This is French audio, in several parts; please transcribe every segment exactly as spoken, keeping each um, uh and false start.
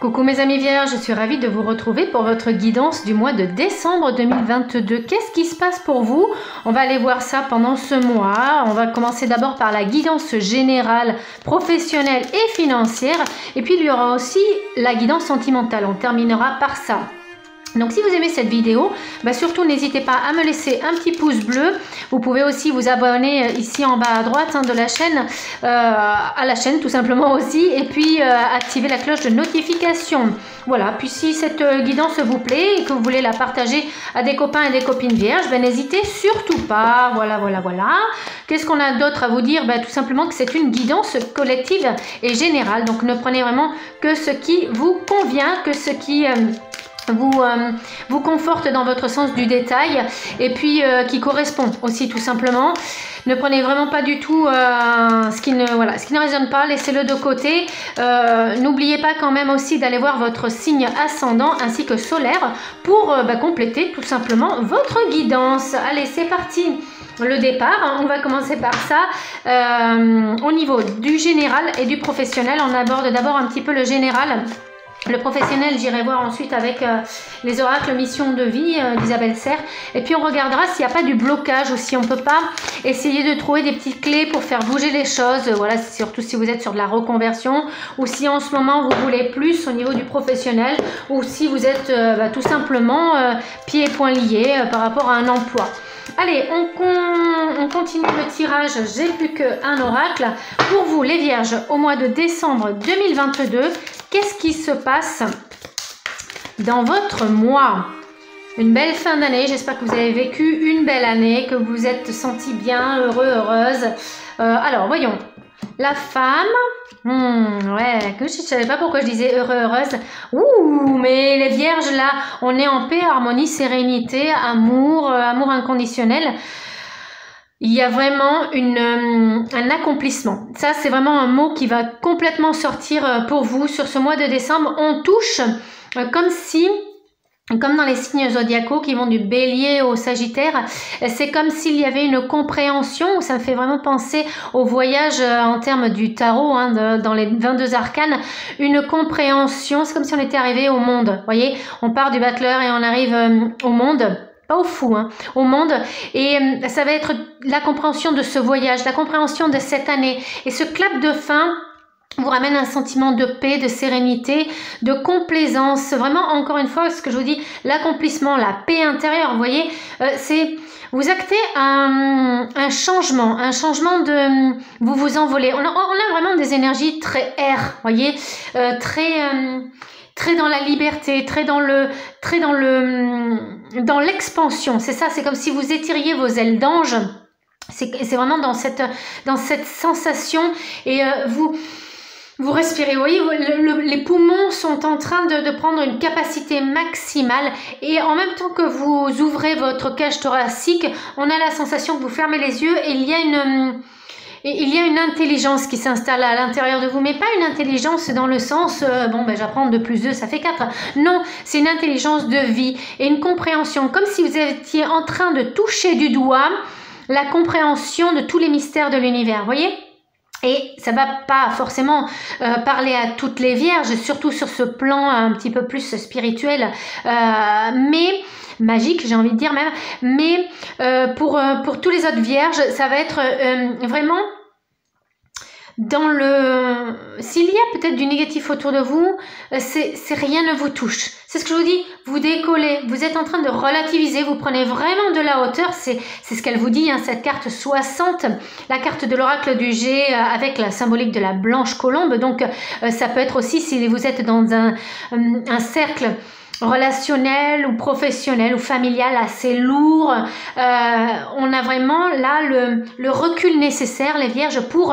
Coucou mes amis vierges, je suis ravie de vous retrouver pour votre guidance du mois de décembre deux mille vingt-deux. Qu'est-ce qui se passe pour vous? On va aller voir ça pendant ce mois. On va commencer d'abord par la guidance générale, professionnelle et financière. Et puis il y aura aussi la guidance sentimentale. On terminera par ça. Donc si vous aimez cette vidéo, bah surtout n'hésitez pas à me laisser un petit pouce bleu. Vous pouvez aussi vous abonner ici en bas à droite hein, de la chaîne, euh, à la chaîne tout simplement aussi. Et puis euh, activer la cloche de notification. Voilà, puis si cette guidance vous plaît et que vous voulez la partager à des copains et des copines vierges, bah, n'hésitez surtout pas. Voilà, voilà, voilà. Qu'est-ce qu'on a d'autre à vous dire? Bah, tout simplement que c'est une guidance collective et générale. Donc ne prenez vraiment que ce qui vous convient, que ce qui... Euh, Vous, euh, vous conforte dans votre sens du détail et puis euh, qui correspond aussi tout simplement. Ne prenez vraiment pas du tout euh, ce qui ne voilà, ce qui ne résonne pas, laissez-le de côté. Euh, n'oubliez pas quand même aussi d'aller voir votre signe ascendant ainsi que solaire pour euh, bah, compléter tout simplement votre guidance. Allez, c'est parti. Le départ, hein, on va commencer par ça. Euh, au niveau du général et du professionnel, on aborde d'abord un petit peu le général. Le professionnel, j'irai voir ensuite avec euh, les oracles Mission de vie euh, d'Isabelle Serre. Et puis on regardera s'il n'y a pas du blocage ou si on ne peut pas essayer de trouver des petites clés pour faire bouger les choses. Voilà, surtout si vous êtes sur de la reconversion ou si en ce moment vous voulez plus au niveau du professionnel ou si vous êtes euh, bah, tout simplement euh, pieds et poings liés euh, par rapport à un emploi. Allez, on, con, on continue le tirage. J'ai plus qu'un oracle. Pour vous, les vierges, au mois de décembre deux mille vingt-deux, qu'est-ce qui se passe dans votre mois? Une belle fin d'année. J'espère que vous avez vécu une belle année, que vous vous êtes senti bien, heureux, heureuse. Euh, alors, voyons. La femme... Hmm, ouais, que je ne savais pas pourquoi je disais heureux, heureuse. Ouh, mais les vierges, là, on est en paix, harmonie, sérénité, amour, euh, amour inconditionnel. Il y a vraiment une, euh, un accomplissement. Ça, c'est vraiment un mot qui va complètement sortir pour vous sur ce mois de décembre. On touche euh, comme si... Comme dans les signes zodiacaux qui vont du bélier au sagittaire, c'est comme s'il y avait une compréhension. Ça me fait vraiment penser au voyage en termes du tarot, hein, de, dans les vingt-deux arcanes. Une compréhension, c'est comme si on était arrivé au monde. Vous voyez, on part du battleur et on arrive euh, au monde. Pas au fou, hein, au monde. Et euh, ça va être la compréhension de ce voyage, la compréhension de cette année. Et ce clap de fin... vous ramène un sentiment de paix, de sérénité, de complaisance. Vraiment, encore une fois, ce que je vous dis, l'accomplissement, la paix intérieure, vous voyez, euh, c'est... Vous actez un, un changement, un changement de... Vous vous envolez. On a, on a vraiment des énergies très air, vous voyez, euh, très... Euh, très dans la liberté, très dans le, très dans le, dans l'expansion. C'est ça, c'est comme si vous étiriez vos ailes d'ange. C'est vraiment dans cette, dans cette sensation. Et euh, vous... Vous respirez, vous voyez, le, le, les poumons sont en train de, de prendre une capacité maximale et en même temps que vous ouvrez votre cage thoracique, on a la sensation que vous fermez les yeux et il y a une... Et il y a une intelligence qui s'installe à l'intérieur de vous, mais pas une intelligence dans le sens euh, bon ben j'apprends deux plus deux ça fait quatre. Non, c'est une intelligence de vie et une compréhension, comme si vous étiez en train de toucher du doigt la compréhension de tous les mystères de l'univers, vous voyez? Et ça va pas forcément euh, parler à toutes les vierges, surtout sur ce plan un petit peu plus spirituel, euh, mais magique, j'ai envie de dire même. Mais euh, pour, euh, pour tous les autres vierges, ça va être euh, vraiment... Dans le... S'il y a peut-être du négatif autour de vous, c'est rien ne vous touche. C'est ce que je vous dis, vous décollez, vous êtes en train de relativiser, vous prenez vraiment de la hauteur. C'est ce qu'elle vous dit, hein, cette carte soixante, la carte de l'oracle du G avec la symbolique de la blanche colombe. Donc euh, ça peut être aussi si vous êtes dans un, un cercle relationnel ou professionnel ou familial assez lourd. Euh, on a vraiment là le, le recul nécessaire, les vierges, pour...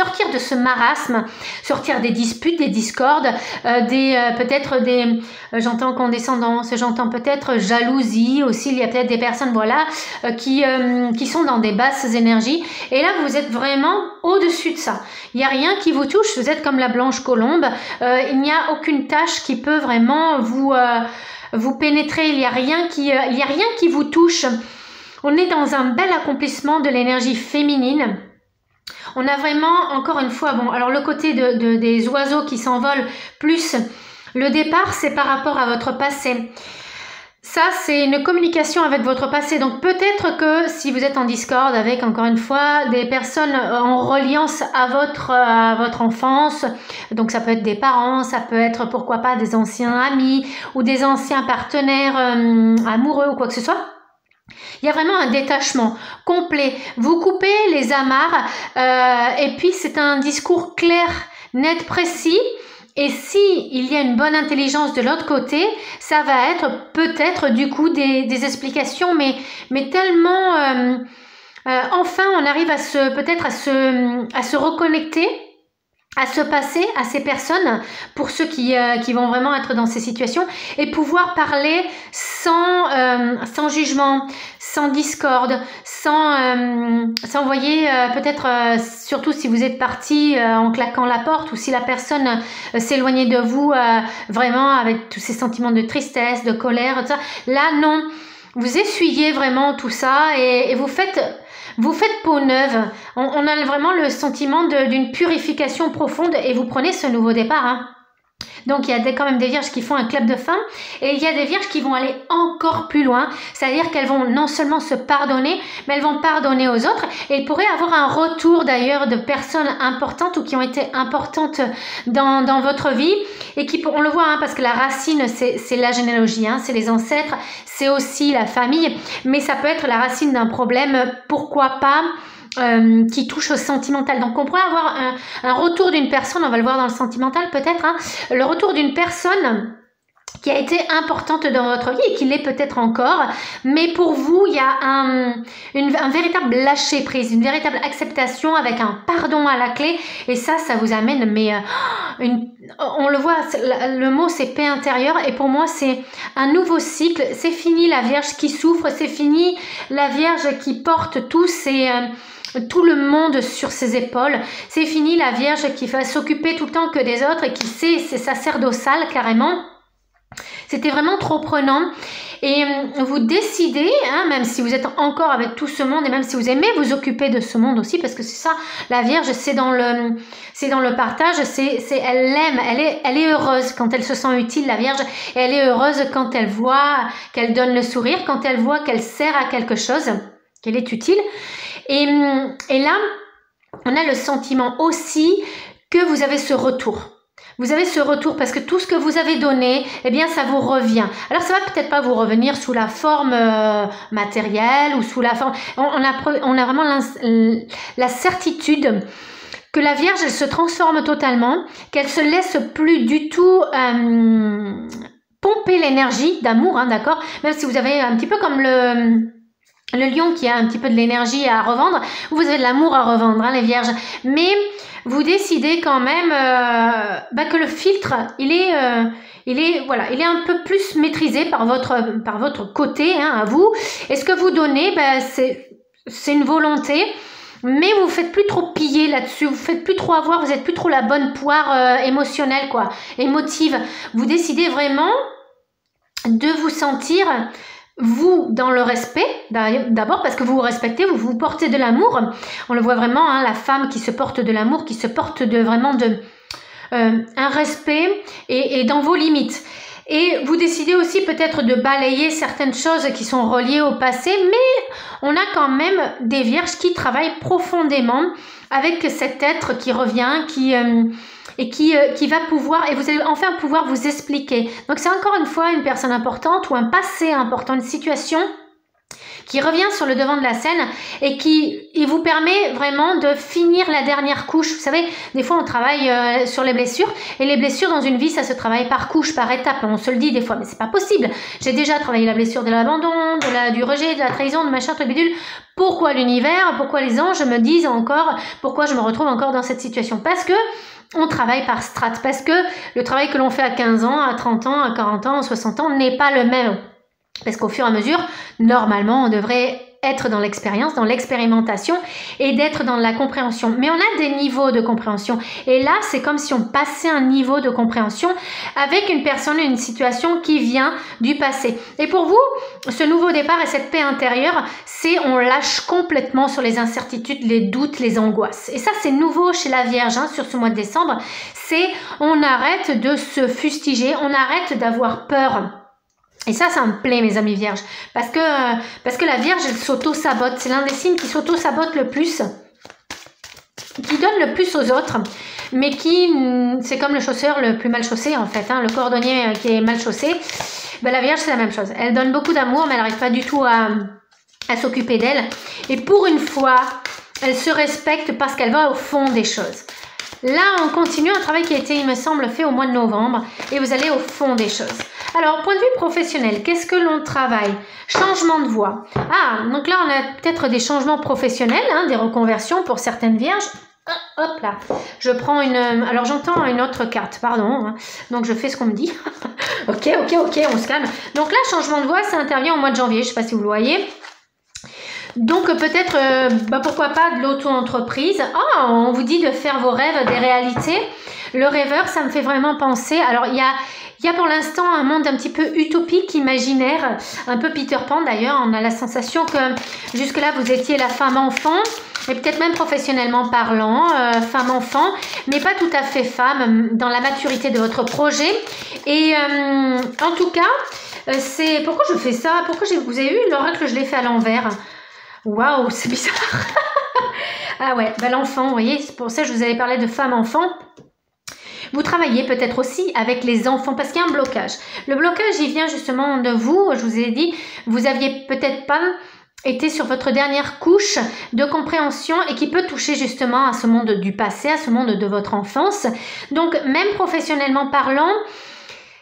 sortir de ce marasme, sortir des disputes, des discordes, euh, des euh, peut-être des, euh, j'entends condescendance, j'entends peut-être jalousie aussi, il y a peut-être des personnes, voilà, euh, qui, euh, qui sont dans des basses énergies, et là vous êtes vraiment au-dessus de ça, il n'y a rien qui vous touche, vous êtes comme la blanche colombe, euh, il n'y a aucune tâche qui peut vraiment vous, euh, vous pénétrer, il n'y a rien qui, euh, il n'y a rien qui vous touche, on est dans un bel accomplissement de l'énergie féminine. On a vraiment, encore une fois, bon, alors le côté de, de, des oiseaux qui s'envolent, plus le départ, c'est par rapport à votre passé. Ça, c'est une communication avec votre passé. Donc peut-être que si vous êtes en discorde avec, encore une fois, des personnes en reliance à votre, à votre enfance, donc ça peut être des parents, ça peut être, pourquoi pas, des anciens amis ou des anciens partenaires euh, amoureux ou quoi que ce soit. Il y a vraiment un détachement complet. Vous coupez les amarres euh, et puis c'est un discours clair, net, précis. Et si il y a une bonne intelligence de l'autre côté, ça va être peut-être du coup des, des explications, mais, mais tellement... Euh, euh, enfin, on arrive à se peut-être à se, à se reconnecter, à se passer à ces personnes, pour ceux qui, euh, qui vont vraiment être dans ces situations, et pouvoir parler sans, euh, sans jugement, sans discorde, sans euh, s'envoyer euh, peut-être, euh, surtout si vous êtes parti euh, en claquant la porte, ou si la personne euh, s'éloignait de vous euh, vraiment avec tous ces sentiments de tristesse, de colère, tout ça. Là, non, vous essuyez vraiment tout ça et, et vous faites... Vous faites peau neuve, on, on a vraiment le sentiment d'une purification profonde et vous prenez ce nouveau départ. Hein. Donc il y a des, quand même des vierges qui font un clap de fin et il y a des vierges qui vont aller encore plus loin. C'est-à-dire qu'elles vont non seulement se pardonner, mais elles vont pardonner aux autres. Et elles pourraient avoir un retour d'ailleurs de personnes importantes ou qui ont été importantes dans, dans votre vie. Et qui, on le voit, hein, parce que la racine, c'est la généalogie, hein, c'est les ancêtres, c'est aussi la famille. Mais ça peut être la racine d'un problème, pourquoi pas, Euh, qui touche au sentimental. Donc on pourrait avoir un, un retour d'une personne, on va le voir dans le sentimental peut-être, hein, le retour d'une personne qui a été importante dans votre vie et qui l'est peut-être encore, mais pour vous il y a un, une, un véritable lâcher prise, une véritable acceptation avec un pardon à la clé, et ça, ça vous amène, mais euh, une, on le voit, le mot c'est paix intérieure, et pour moi c'est un nouveau cycle. C'est fini la Vierge qui souffre, c'est fini la Vierge qui porte tout ses... Euh, tout le monde sur ses épaules. C'est fini la Vierge qui va s'occuper tout le temps que des autres et qui sait, c'est sacerdotal carrément. C'était vraiment trop prenant. Et vous décidez, hein, même si vous êtes encore avec tout ce monde et même si vous aimez vous occuper de ce monde aussi, parce que c'est ça, la Vierge, c'est dans le, c'est dans le partage, c'est, c'est, elle l'aime, elle est, elle est heureuse quand elle se sent utile, la Vierge, et elle est heureuse quand elle voit qu'elle donne le sourire, quand elle voit qu'elle sert à quelque chose, qu'elle est utile. Et, et là, on a le sentiment aussi que vous avez ce retour. Vous avez ce retour parce que tout ce que vous avez donné, eh bien, ça vous revient. Alors, ça va peut-être pas vous revenir sous la forme euh, matérielle ou sous la forme... On, on, a, on a vraiment la certitude que la Vierge, elle se transforme totalement, qu'elle se laisse plus du tout... Euh, pomper l'énergie d'amour, hein, d'accord? Même si vous avez un petit peu comme le... Le lion qui a un petit peu de l'énergie à revendre, vous avez de l'amour à revendre, hein, les vierges. Mais vous décidez quand même euh, bah, que le filtre, il est, euh, il est, voilà, il est un peu plus maîtrisé par votre, par votre côté, hein, à vous. Et ce que vous donnez, bah, c'est, c'est une volonté. Mais vous ne faites plus trop piller là-dessus, vous ne faites plus trop avoir, vous n'êtes plus trop la bonne poire euh, émotionnelle, quoi, émotive. Vous décidez vraiment de vous sentir... Vous, dans le respect, d'abord parce que vous vous respectez, vous vous portez de l'amour. On le voit vraiment, hein, la femme qui se porte de l'amour, qui se porte de vraiment de euh, un respect et, et dans vos limites. Et vous décidez aussi peut-être de balayer certaines choses qui sont reliées au passé, mais on a quand même des vierges qui travaillent profondément avec cet être qui revient, qui... Euh, et qui, euh, qui va pouvoir, et vous allez enfin pouvoir vous expliquer. Donc c'est encore une fois une personne importante ou un passé important, une situation qui revient sur le devant de la scène et qui et vous permet vraiment de finir la dernière couche. Vous savez, des fois on travaille euh, sur les blessures, et les blessures dans une vie, ça se travaille par couche, par étape. On se le dit des fois, mais c'est pas possible. J'ai déjà travaillé la blessure de l'abandon, de la, du rejet, de la trahison, de machin, de bidule. Pourquoi l'univers, pourquoi les anges me disent encore, pourquoi je me retrouve encore dans cette situation? Parce que on travaille par strates, parce que le travail que l'on fait à quinze ans, à trente ans, à quarante ans, à soixante ans n'est pas le même. Parce qu'au fur et à mesure, normalement, on devrait être dans l'expérience, dans l'expérimentation et d'être dans la compréhension. Mais on a des niveaux de compréhension. Et là, c'est comme si on passait un niveau de compréhension avec une personne, une situation qui vient du passé. Et pour vous, ce nouveau départ et cette paix intérieure, c'est on lâche complètement sur les incertitudes, les doutes, les angoisses. Et ça, c'est nouveau chez la Vierge, hein, sur ce mois de décembre. C'est on arrête de se fustiger, on arrête d'avoir peur. Et ça, ça me plaît, mes amis vierges, parce que, parce que la Vierge, elle s'auto-sabote. C'est l'un des signes qui s'auto-sabote le plus, qui donne le plus aux autres, mais qui, c'est comme le chausseur le plus mal chaussé, en fait, hein, le cordonnier qui est mal chaussé. Ben, la Vierge, c'est la même chose. Elle donne beaucoup d'amour, mais elle n'arrive pas du tout à, à s'occuper d'elle. Et pour une fois, elle se respecte parce qu'elle va au fond des choses. Là, on continue un travail qui a été, il me semble, fait au mois de novembre, et vous allez au fond des choses. Alors, point de vue professionnel, qu'est-ce que l'on travaille? Changement de voie. Ah, donc là, on a peut-être des changements professionnels, hein, des reconversions pour certaines vierges. Hop là, je prends une... Alors, j'entends une autre carte, pardon. Donc, je fais ce qu'on me dit. Ok, ok, ok, on se calme. Donc là, changement de voie, ça intervient au mois de janvier, je ne sais pas si vous le voyez. Donc peut-être, euh, bah, pourquoi pas de l'auto-entreprise. Ah, on vous dit de faire vos rêves des réalités. Le rêveur, ça me fait vraiment penser. Alors il y a, il y a pour l'instant un monde un petit peu utopique, imaginaire, un peu Peter Pan d'ailleurs. On a la sensation que jusque-là vous étiez la femme enfant, et peut-être même professionnellement parlant, euh, femme enfant, mais pas tout à fait femme dans la maturité de votre projet. Et euh, en tout cas, c'est pourquoi je fais ça. Pourquoi vous avez eu l'oracle que je l'ai fait à l'envers? Waouh, c'est bizarre. Ah ouais, bah l'enfant, vous voyez, c'est pour ça que je vous avais parlé de femme-enfant. Vous travaillez peut-être aussi avec les enfants parce qu'il y a un blocage. Le blocage, il vient justement de vous. Je vous ai dit, vous aviez peut-être pas été sur votre dernière couche de compréhension et qui peut toucher justement à ce monde du passé, à ce monde de votre enfance. Donc, même professionnellement parlant,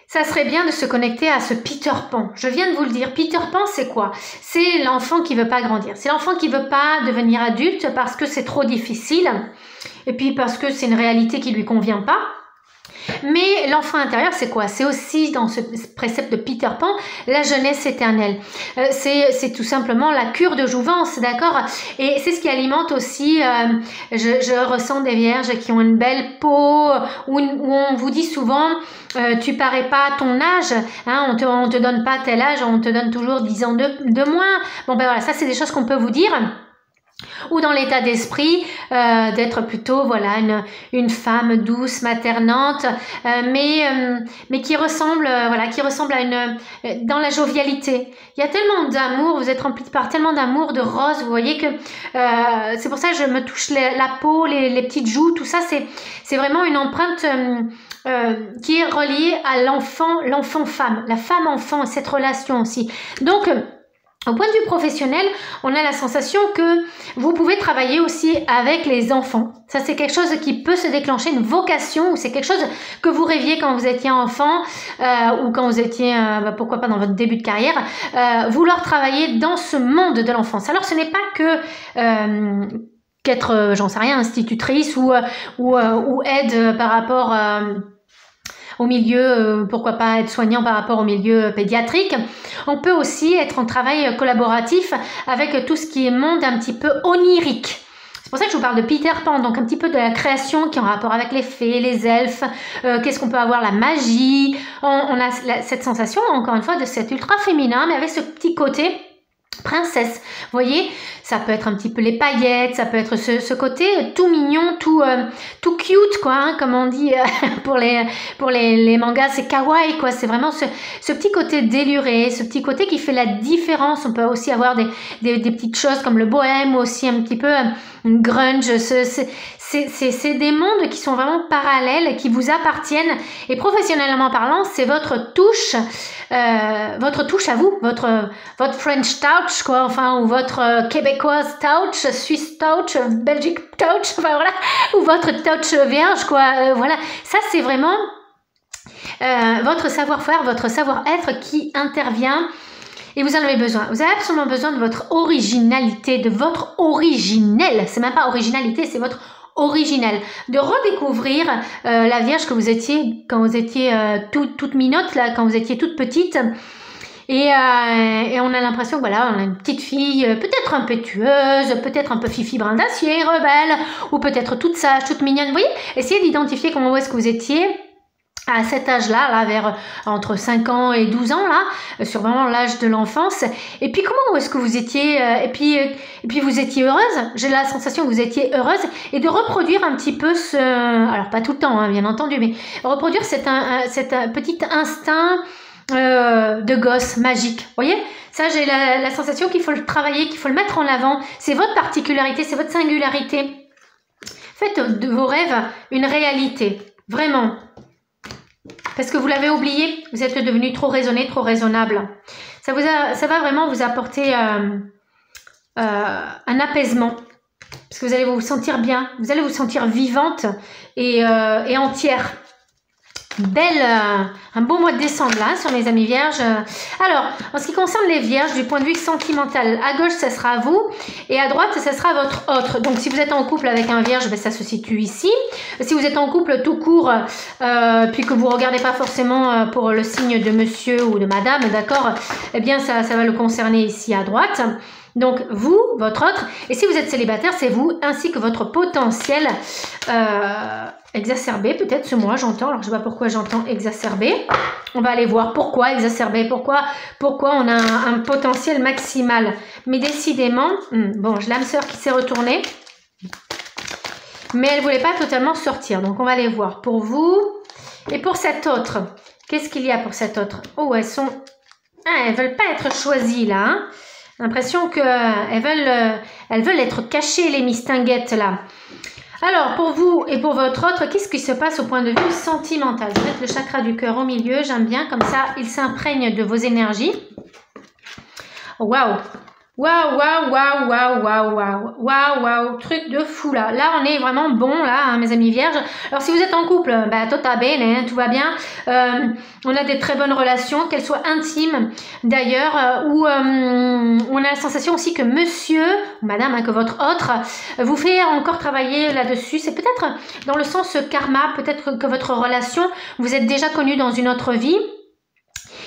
ça serait bien de se connecter à ce Peter Pan. Je viens de vous le dire. Peter Pan, c'est quoi? C'est l'enfant qui veut pas grandir. C'est l'enfant qui veut pas devenir adulte parce que c'est trop difficile et puis parce que c'est une réalité qui lui convient pas. Mais l'enfant intérieur, c'est quoi? C'est aussi dans ce précepte de Peter Pan, la jeunesse éternelle. Euh, c'est tout simplement la cure de jouvence, d'accord? Et c'est ce qui alimente aussi, euh, je, je ressens des vierges qui ont une belle peau, où, où on vous dit souvent, euh, tu parais pas à ton âge, hein, on te, on te donne pas tel âge, on te donne toujours dix ans de, de moins. Bon ben voilà, ça c'est des choses qu'on peut vous dire. Ou dans l'état d'esprit euh, d'être plutôt voilà une, une femme douce, maternante, euh, mais euh, mais qui ressemble euh, voilà qui ressemble à une euh, dans la jovialité. Il y a tellement d'amour, vous êtes rempli par tellement d'amour, de rose. Vous voyez que euh, c'est pour ça que je me touche les, la peau, les, les petites joues, tout ça c'est c'est vraiment une empreinte euh, euh, qui est reliée à l'enfant, l'enfant femme, la femme enfant, cette relation aussi. Donc au point de vue professionnel, on a la sensation que vous pouvez travailler aussi avec les enfants. Ça, c'est quelque chose qui peut se déclencher, une vocation, ou c'est quelque chose que vous rêviez quand vous étiez enfant euh, ou quand vous étiez, euh, bah, pourquoi pas, dans votre début de carrière, euh, vouloir travailler dans ce monde de l'enfance. Alors, ce n'est pas que... Euh, qu'être, euh, j'en sais rien, institutrice ou, euh, ou, euh, ou aide euh, par rapport... Euh, au milieu, euh, pourquoi pas être soignant par rapport au milieu pédiatrique. On peut aussi être en travail collaboratif avec tout ce qui est monde un petit peu onirique. C'est pour ça que je vous parle de Peter Pan, donc un petit peu de la création qui est en rapport avec les fées, les elfes, euh, qu'est-ce qu'on peut avoir, la magie. On, on a la, cette sensation, encore une fois, de cet ultra féminin, mais avec ce petit côté princesse. Vous voyez, ça peut être un petit peu les paillettes, ça peut être ce, ce côté tout mignon, tout, euh, tout cute, quoi, hein, comme on dit euh, pour les, pour les, les mangas, c'est kawaii, quoi. C'est vraiment ce, ce petit côté déluré, ce petit côté qui fait la différence. On peut aussi avoir des, des, des petites choses comme le bohème, aussi un petit peu euh, grunge. C'est des mondes qui sont vraiment parallèles, qui vous appartiennent. Et professionnellement parlant, c'est votre touche, euh, votre touche à vous, votre, votre French touch, quoi, enfin, ou votre euh, québécoise touch, suisse touch, belgique touch, enfin voilà, ou votre touch vierge, quoi, euh, voilà. Ça, c'est vraiment euh, votre savoir-faire, votre savoir-être qui intervient et vous en avez besoin. Vous avez absolument besoin de votre originalité, de votre originel. C'est même pas originalité, c'est votre original, de redécouvrir euh, la Vierge que vous étiez quand vous étiez euh, tout, toute minote, là, quand vous étiez toute petite. et, euh, et on a l'impression, voilà, on a une petite fille peut-être un peu tueuse, peut-être un peu fifi brin d'acier, rebelle, ou peut-être toute sage, toute mignonne. Vous voyez, essayez d'identifier comment est-ce que vous étiez à cet âge-là, là, vers entre cinq ans et douze ans, là, sur vraiment l'âge de l'enfance. Et puis, comment est-ce que vous étiez, euh, et puis, euh, et puis vous étiez heureuse, j'ai la sensation que vous étiez heureuse, et de reproduire un petit peu ce, alors pas tout le temps, hein, bien entendu, mais reproduire cet, un, cet un petit instinct euh, de gosse magique, vous voyez? Ça, j'ai la, la sensation qu'il faut le travailler, qu'il faut le mettre en avant, c'est votre particularité, c'est votre singularité. Faites de vos rêves une réalité, vraiment. Parce que vous l'avez oublié, vous êtes devenu trop raisonné, trop raisonnable. Ça, vous a, ça va vraiment vous apporter euh, euh, un apaisement. Parce que vous allez vous sentir bien, vous allez vous sentir vivante et, euh, et entière. Belle, euh, un beau mois de décembre là sur mes amis vierges. Alors, en ce qui concerne les vierges, du point de vue sentimental, à gauche, ça sera vous et à droite, ça sera votre autre. Donc, si vous êtes en couple avec un vierge, ben, ça se situe ici. Si vous êtes en couple tout court, euh, puis que vous ne regardez pas forcément euh, pour le signe de monsieur ou de madame, d'accord, eh bien, ça, ça va le concerner ici à droite. Donc, vous, votre autre, et si vous êtes célibataire, c'est vous, ainsi que votre potentiel euh, exacerbé, peut-être ce mois, j'entends. Alors, je ne sais pas pourquoi j'entends exacerbé. On va aller voir pourquoi exacerbé, pourquoi, pourquoi on a un, un potentiel maximal. Mais décidément, hmm, bon, j'ai l'âme sœur qui s'est retournée, mais elle ne voulait pas totalement sortir. Donc, on va aller voir pour vous et pour cette autre. Qu'est-ce qu'il y a pour cette autre? Oh, elles sont... Ah, elles ne veulent pas être choisies, là, hein. L'impression qu'elles veulent, elles veulent être cachées, les mistinguettes, là. Alors, pour vous et pour votre autre, qu'est-ce qui se passe au point de vue sentimental? Je vais mettre le chakra du cœur au milieu, j'aime bien, comme ça, il s'imprègne de vos énergies. Waouh! Waouh, waouh, waouh, waouh, waouh, waouh, waouh, waouh, truc de fou là. Là, on est vraiment bon là, hein, mes amis vierges. Alors, si vous êtes en couple, bah, tout va bien, tout va bien. Euh, on a des très bonnes relations, qu'elles soient intimes d'ailleurs, euh, où euh, on a la sensation aussi que monsieur ou madame, hein, que votre autre, vous fait encore travailler là-dessus. C'est peut-être dans le sens karma, peut-être que votre relation, vous êtes déjà connue dans une autre vie.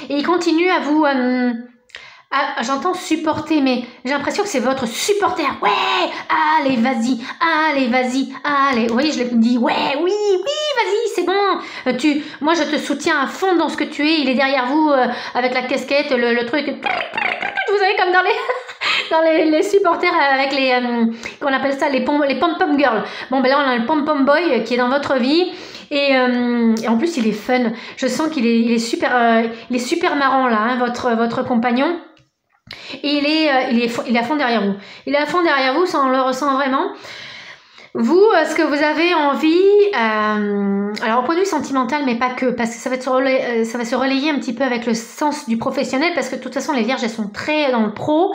Et il continue à vous... Euh, Ah, j'entends supporter, mais j'ai l'impression que c'est votre supporter. Ouais, allez, vas-y, allez, vas-y, allez. Vous voyez, je l'ai dit, ouais, oui, oui, vas-y, c'est bon. Tu, moi, je te soutiens à fond dans ce que tu es. Il est derrière vous euh, avec la casquette, le, le truc. Vous savez, comme dans les... dans les, les supporters avec les euh, qu'on appelle ça les pom les pom pom girls. Bon ben là on a le pom pom boy qui est dans votre vie et, euh, et en plus il est fun. Je sens qu'il est, il est super euh, il est super marrant là, hein, votre votre compagnon. Et il est euh, il est il est à fond derrière vous. Il est à fond derrière vous, ça on le ressent vraiment. Vous, ce que vous avez envie, euh, alors au point de vue sentimental, mais pas que, parce que ça va, être se relayer, ça va se relayer un petit peu avec le sens du professionnel, parce que de toute façon, les vierges, elles sont très dans le pro.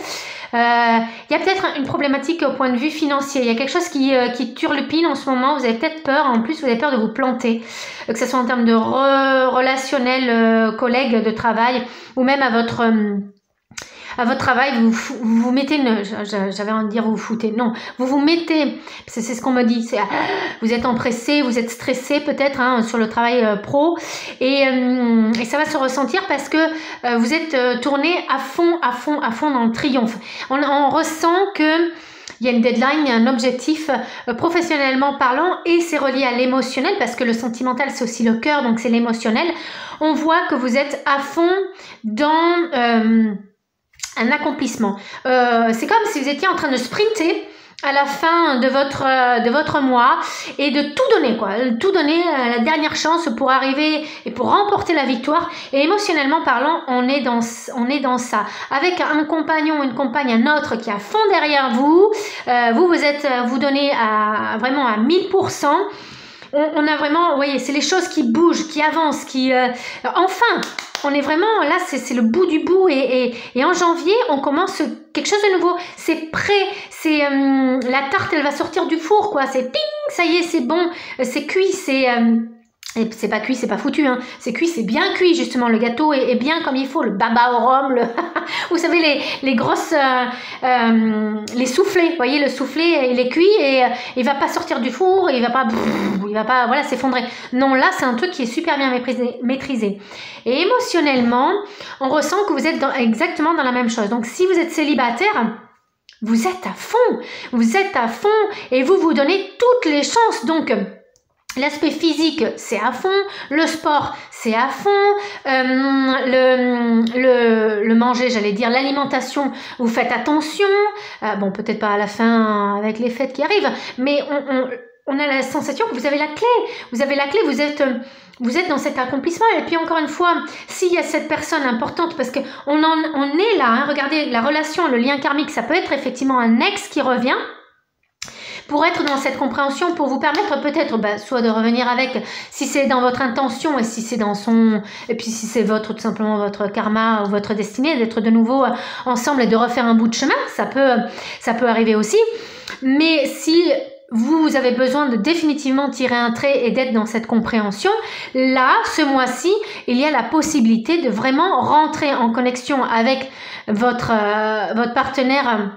Il euh, y a peut-être une problématique au point de vue financier, il y a quelque chose qui, euh, qui turlupine en ce moment, vous avez peut-être peur, en plus vous avez peur de vous planter, que ce soit en termes de re relationnel, euh, collègue de travail, ou même à votre... Euh, à votre travail, vous vous, vous mettez, j'avais envie de dire vous vous foutez, non, vous vous mettez, c'est ce qu'on me dit, vous êtes empressé, vous êtes stressé peut-être hein, sur le travail euh, pro et, euh, et ça va se ressentir parce que euh, vous êtes euh, tourné à fond, à fond, à fond dans le triomphe. On, on ressent que il y a une deadline, un objectif euh, professionnellement parlant et c'est relié à l'émotionnel parce que le sentimental c'est aussi le cœur, donc c'est l'émotionnel. On voit que vous êtes à fond dans... Euh, un accomplissement. Euh, c'est comme si vous étiez en train de sprinter à la fin de votre, euh, de votre mois et de tout donner, quoi. Tout donner euh, la dernière chance pour arriver et pour remporter la victoire. Et émotionnellement parlant, on est dans, on est dans ça. Avec un compagnon, une compagne, un autre qui est à fond derrière vous, euh, vous, vous êtes, vous donnez à, vraiment à mille pour cent. On, on a vraiment, vous voyez, c'est les choses qui bougent, qui avancent, qui... Euh, enfin, on est vraiment, là, c'est le bout du bout. Et, et, et en janvier, on commence quelque chose de nouveau. C'est prêt, c'est... Euh, la tarte, elle va sortir du four, quoi. C'est ping, ça y est, c'est bon, c'est cuit, c'est... Euh, Et c'est pas cuit, c'est pas foutu, hein. C'est cuit, c'est bien cuit, justement. Le gâteau est, est bien comme il faut. Le baba au rhum, le vous savez, les, les grosses... Euh, euh, les soufflets, vous voyez, le soufflet, il est cuit et euh, il va pas sortir du four, il va pas... Il va pas, voilà, s'effondrer. Non, là, c'est un truc qui est super bien maîtrisé. Et émotionnellement, on ressent que vous êtes dans, exactement dans la même chose. Donc, si vous êtes célibataire... Vous êtes à fond, vous êtes à fond et vous vous donnez toutes les chances. Donc, l'aspect physique, c'est à fond, le sport, c'est à fond, euh, le, le, le manger, j'allais dire, l'alimentation, vous faites attention. Euh, bon, peut-être pas à la fin avec les fêtes qui arrivent, mais on, on, on a la sensation que vous avez la clé. Vous avez la clé, vous êtes... Vous êtes dans cet accomplissement. Et puis encore une fois, s'il y a cette personne importante, parce qu'on on est là, hein, regardez la relation, le lien karmique, ça peut être effectivement un ex qui revient pour être dans cette compréhension, pour vous permettre peut-être bah, soit de revenir avec, si c'est dans votre intention et si c'est dans son, et puis si c'est votre tout simplement votre karma ou votre destinée, d'être de nouveau ensemble et de refaire un bout de chemin, ça peut, ça peut arriver aussi. Mais si... vous avez besoin de définitivement tirer un trait et d'être dans cette compréhension. Là, ce mois-ci, il y a la possibilité de vraiment rentrer en connexion avec votre, euh, votre partenaire,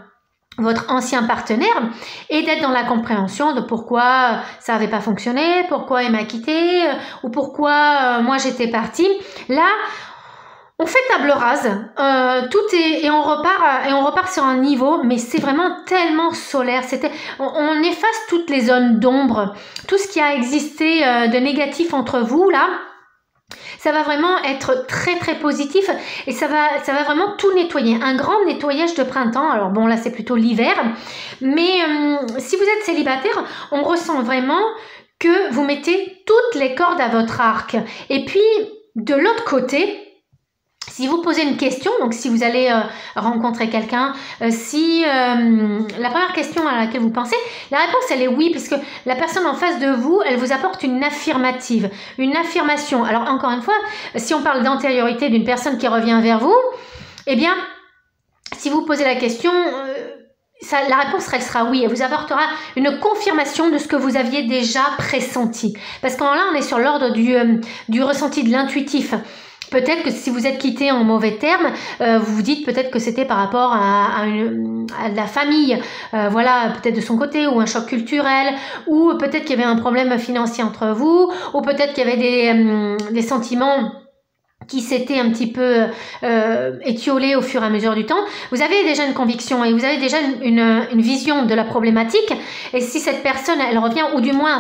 votre ancien partenaire, et d'être dans la compréhension de pourquoi ça n'avait pas fonctionné, pourquoi il m'a quitté, ou pourquoi euh, moi j'étais partie. Là, on fait table rase, euh, tout est, et on repart et on repart sur un niveau, mais c'est vraiment tellement solaire. C'était, on, on efface toutes les zones d'ombre, tout ce qui a existé euh, de négatif entre vous là. Ça va vraiment être très très positif et ça va, ça va vraiment tout nettoyer. Un grand nettoyage de printemps. Alors bon, là c'est plutôt l'hiver, mais euh, si vous êtes célibataire, on ressent vraiment que vous mettez toutes les cordes à votre arc. Et puis de l'autre côté. Si vous posez une question, donc si vous allez euh, rencontrer quelqu'un, euh, si euh, la première question à laquelle vous pensez, la réponse elle est oui, puisque la personne en face de vous, elle vous apporte une affirmative, une affirmation. Alors encore une fois, si on parle d'antériorité d'une personne qui revient vers vous, eh bien, si vous posez la question... Euh, Ça, la réponse elle sera oui, elle vous apportera une confirmation de ce que vous aviez déjà pressenti, parce qu'en là on est sur l'ordre du, euh, du ressenti, de l'intuitif. Peut-être que si vous êtes quitté en mauvais termes, euh, vous vous dites peut-être que c'était par rapport à, à, une, à la famille, euh, voilà, peut-être de son côté, ou un choc culturel, ou peut-être qu'il y avait un problème financier entre vous, ou peut-être qu'il y avait des, euh, des sentiments qui s'était un petit peu euh, étiolé au fur et à mesure du temps. Vous avez déjà une conviction et vous avez déjà une, une, une vision de la problématique, et si cette personne elle revient, ou du moins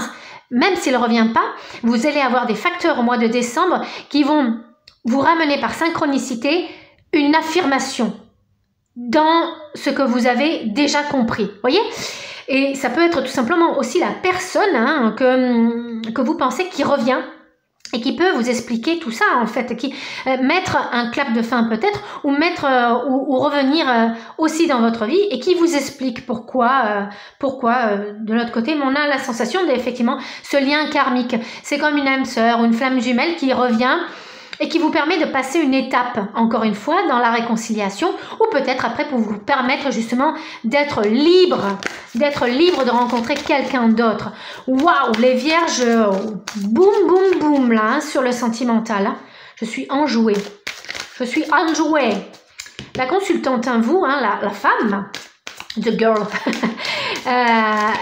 même s'il ne revient pas, vous allez avoir des facteurs au mois de décembre qui vont vous ramener par synchronicité une affirmation dans ce que vous avez déjà compris, voyez. Et ça peut être tout simplement aussi la personne hein, que, que vous pensez qui revient et qui peut vous expliquer tout ça en fait, qui euh, mettre un clap de fin peut-être, ou mettre euh, ou, ou revenir euh, aussi dans votre vie, et qui vous explique pourquoi euh, pourquoi euh, de l'autre côté. Mais on a la sensation d'effectivement ce lien karmique, c'est comme une âme sœur ou une flamme jumelle qui revient et qui vous permet de passer une étape, encore une fois, dans la réconciliation, ou peut-être après pour vous permettre justement d'être libre, d'être libre de rencontrer quelqu'un d'autre. Waouh, les vierges, boum, boum, boum, là, hein, sur le sentimental. Je suis enjouée. Je suis enjouée. La consultante, hein, vous, hein, la, la femme, the girl, euh,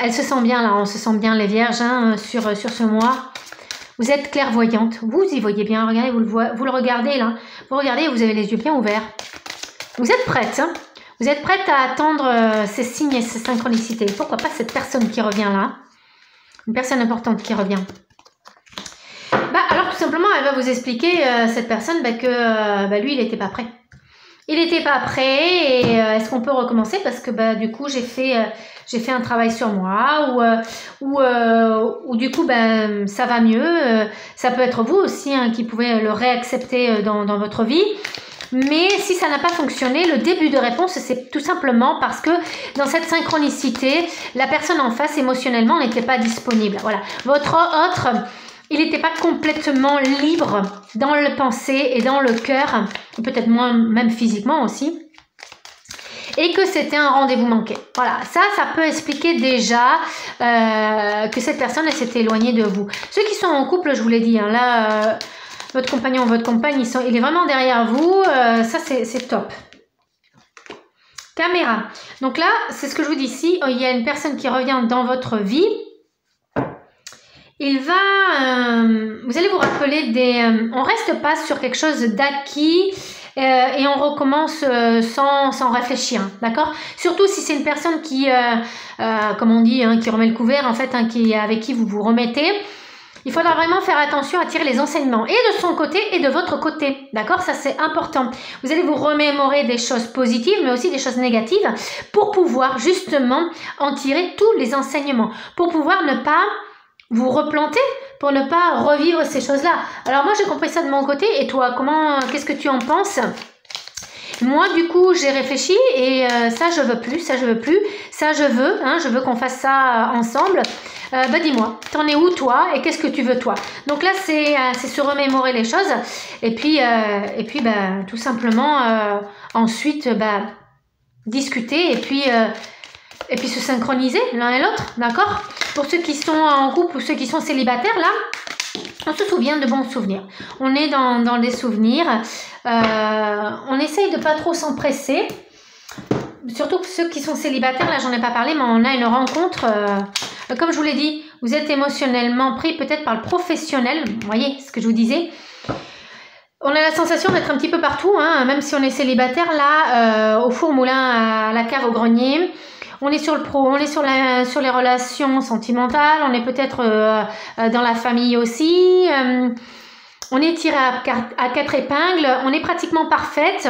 elle se sent bien, là, on se sent bien, les vierges, hein, sur, sur ce mois. Vous êtes clairvoyante, vous y voyez bien, regardez, vous le, voie, vous le regardez là, vous regardez, vous avez les yeux bien ouverts. Vous êtes prête, hein? Vous êtes prête à attendre euh, ces signes et ces synchronicités. Pourquoi pas cette personne qui revient là, une personne importante qui revient. Bah, alors tout simplement, elle va vous expliquer, euh, cette personne, bah, que euh, bah, lui, il n'était pas prêt. Il n'était pas prêt, et euh, est-ce qu'on peut recommencer, parce que bah, du coup j'ai fait, euh, j'ai fait un travail sur moi, ou, euh, ou, euh, ou du coup bah, ça va mieux. Euh, ça peut être vous aussi hein, qui pouvez le réaccepter dans, dans votre vie. Mais si ça n'a pas fonctionné, le début de réponse, c'est tout simplement parce que dans cette synchronicité, la personne en face émotionnellement n'était pas disponible. Voilà, votre autre, il n'était pas complètement libre dans le pensée et dans le cœur, peut-être moins même physiquement aussi. et que c'était un rendez-vous manqué. Voilà, ça, ça peut expliquer déjà euh, que cette personne s'est éloignée de vous. Ceux qui sont en couple, je vous l'ai dit, hein, là, euh, votre compagnon, votre compagne, ils sont, il est vraiment derrière vous, euh, ça c'est top. Caméra. Donc là, c'est ce que je vous dis ici, il y a une personne qui revient dans votre vie. Il va, euh, vous allez vous rappeler des, euh, on reste pas sur quelque chose d'acquis euh, et on recommence euh, sans, sans réfléchir, hein, d'accord? Surtout si c'est une personne qui, euh, euh, comme on dit, hein, qui remet le couvert en fait, hein, qui, avec qui vous vous remettez. Il faudra vraiment faire attention à tirer les enseignements et de son côté et de votre côté, d'accord? Ça, c'est important. Vous allez vous remémorer des choses positives, mais aussi des choses négatives pour pouvoir justement en tirer tous les enseignements, pour pouvoir ne pas vous replantez pour ne pas revivre ces choses-là. Alors moi, j'ai compris ça de mon côté. Et toi, comment, qu'est-ce que tu en penses? Moi, du coup, j'ai réfléchi et euh, ça, je veux plus, ça, je veux plus, ça, je veux, hein, je veux qu'on fasse ça euh, ensemble. Euh, bah, dis-moi, t'en es où, toi, et qu'est-ce que tu veux, toi? Donc là, c'est euh, se remémorer les choses et puis, euh, et puis bah, tout simplement, euh, ensuite, bah, discuter et puis... Euh, Et puis se synchroniser l'un et l'autre, d'accord? Pour ceux qui sont en couple ou ceux qui sont célibataires, là, on se souvient de bons souvenirs. On est dans, dans des souvenirs. Euh, on essaye de pas trop s'empresser. Surtout que ceux qui sont célibataires, là, j'en ai pas parlé, mais on a une rencontre. Euh, comme je vous l'ai dit, vous êtes émotionnellement pris peut-être par le professionnel. Vous voyez ce que je vous disais? On a la sensation d'être un petit peu partout, hein, même si on est célibataire, là, euh, au four, moulin, à la cave, au grenier. On est sur le pro, on est sur, la, sur les relations sentimentales, on est peut-être euh, dans la famille aussi, euh, on est tiré à, à quatre épingles, on est pratiquement parfaite,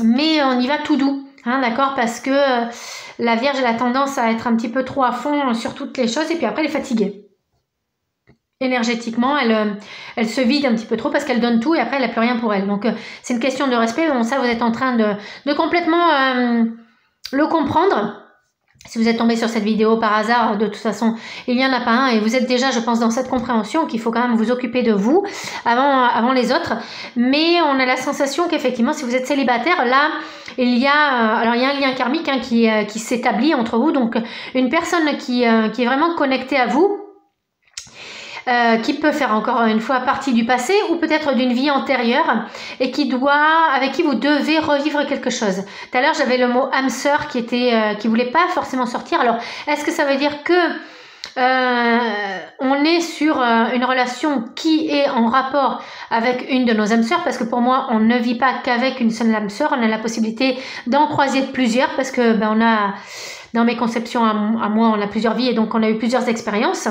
mais on y va tout doux, hein, d'accord? Parce que euh, la Vierge elle a tendance à être un petit peu trop à fond sur toutes les choses et puis après elle est fatiguée. Énergétiquement, elle, elle se vide un petit peu trop parce qu'elle donne tout et après elle n'a plus rien pour elle. Donc euh, c'est une question de respect, bon ça vous êtes en train de, de complètement... Euh, le comprendre. Si vous êtes tombé sur cette vidéo par hasard, de toute façon, il n'y en a pas un et vous êtes déjà, je pense, dans cette compréhension qu'il faut quand même vous occuper de vous avant, avant les autres. Mais on a la sensation qu'effectivement, si vous êtes célibataire, là, il y a, alors il y a un lien karmique hein, qui, qui s'établit entre vous. Donc, une personne qui, qui est vraiment connectée à vous, Euh, qui peut faire encore une fois partie du passé ou peut-être d'une vie antérieure et qui doit, avec qui vous devez revivre quelque chose. Tout à l'heure, j'avais le mot âme sœur qui était, euh, qui voulait pas forcément sortir. Alors, est-ce que ça veut dire que euh, on est sur euh, une relation qui est en rapport avec une de nos âmes sœurs? Parce que pour moi, on ne vit pas qu'avec une seule âme sœur. On a la possibilité d'en croiser plusieurs parce que ben, on a, dans mes conceptions à, à moi, on a plusieurs vies et donc on a eu plusieurs expériences.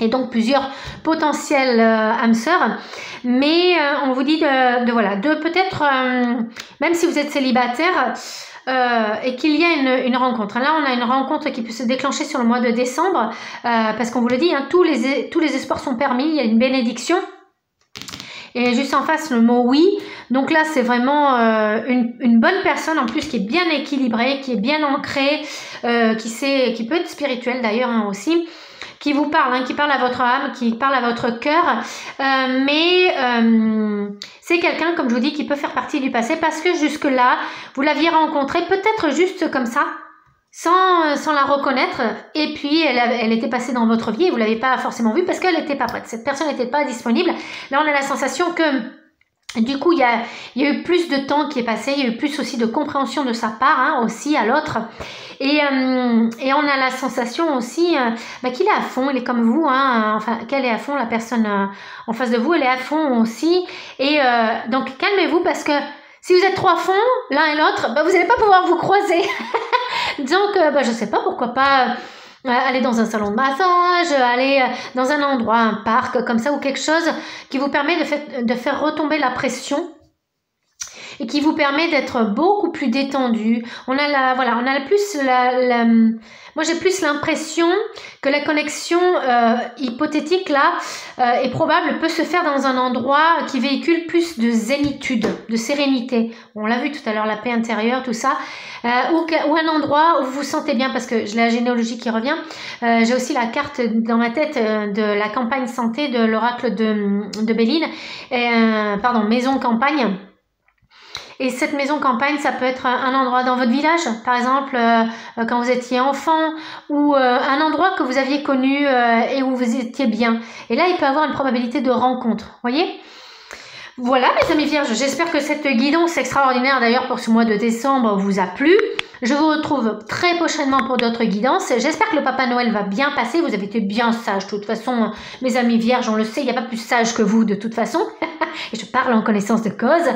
Et donc plusieurs potentiels euh, âmes sœurs, mais euh, on vous dit de, de voilà, de peut-être, euh, même si vous êtes célibataire euh, et qu'il y a une, une rencontre. Là, on a une rencontre qui peut se déclencher sur le mois de décembre, euh, parce qu'on vous le dit, hein, tous les tous les espoirs sont permis. Il y a une bénédiction. Et juste en face, le mot oui. Donc là, c'est vraiment euh, une, une bonne personne en plus qui est bien équilibrée, qui est bien ancrée, euh, qui sait, qui peut être spirituelle d'ailleurs hein, aussi. Qui vous parle, hein, qui parle à votre âme, qui parle à votre cœur, euh, mais euh, c'est quelqu'un, comme je vous dis, qui peut faire partie du passé parce que jusque-là, vous l'aviez rencontré peut-être juste comme ça, sans, sans la reconnaître, et puis elle, elle était passée dans votre vie et vous ne l'avez pas forcément vue parce qu'elle n'était pas prête, cette personne n'était pas disponible. Là, on a la sensation que... Du coup, il y, a, il y a eu plus de temps qui est passé, il y a eu plus aussi de compréhension de sa part, hein, aussi à l'autre. Et, euh, et on a la sensation aussi euh, bah, qu'il est à fond, il est comme vous, hein, enfin qu'elle est à fond, la personne euh, en face de vous, elle est à fond aussi. Et euh, donc calmez-vous parce que si vous êtes trop à fond, l'un et l'autre, bah, vous n'allez pas pouvoir vous croiser. Donc, euh, bah, je ne sais pas pourquoi pas... aller dans un salon de massage, aller dans un endroit, un parc comme ça ou quelque chose qui vous permet de, fait, de faire retomber la pression et qui vous permet d'être beaucoup plus détendu. On a la, voilà, on a plus la, la moi j'ai plus l'impression que la connexion euh, hypothétique là euh, et probable peut se faire dans un endroit qui véhicule plus de zénitude, de sérénité. On l'a vu tout à l'heure, la paix intérieure, tout ça. Euh, ou, ou un endroit où vous vous sentez bien, parce que j'ai la généalogie qui revient. Euh, j'ai aussi la carte dans ma tête euh, de la campagne santé de l'oracle de, de Béline. Et, euh, pardon, maison campagne. Et cette maison campagne, ça peut être un endroit dans votre village, par exemple euh, quand vous étiez enfant, ou euh, un endroit que vous aviez connu euh, et où vous étiez bien. Et là, il peut y avoir une probabilité de rencontre, voyez ? Voilà mes amis vierges, j'espère que cette guidance extraordinaire d'ailleurs pour ce mois de décembre vous a plu. Je vous retrouve très prochainement pour d'autres guidances. J'espère que le Papa Noël va bien passer. Vous avez été bien sages. De toute façon, mes amis vierges, on le sait, il n'y a pas plus sage que vous de toute façon. Et je parle en connaissance de cause.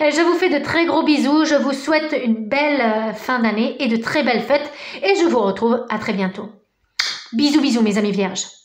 Je vous fais de très gros bisous. Je vous souhaite une belle fin d'année et de très belles fêtes. Et je vous retrouve à très bientôt. Bisous, bisous mes amis vierges.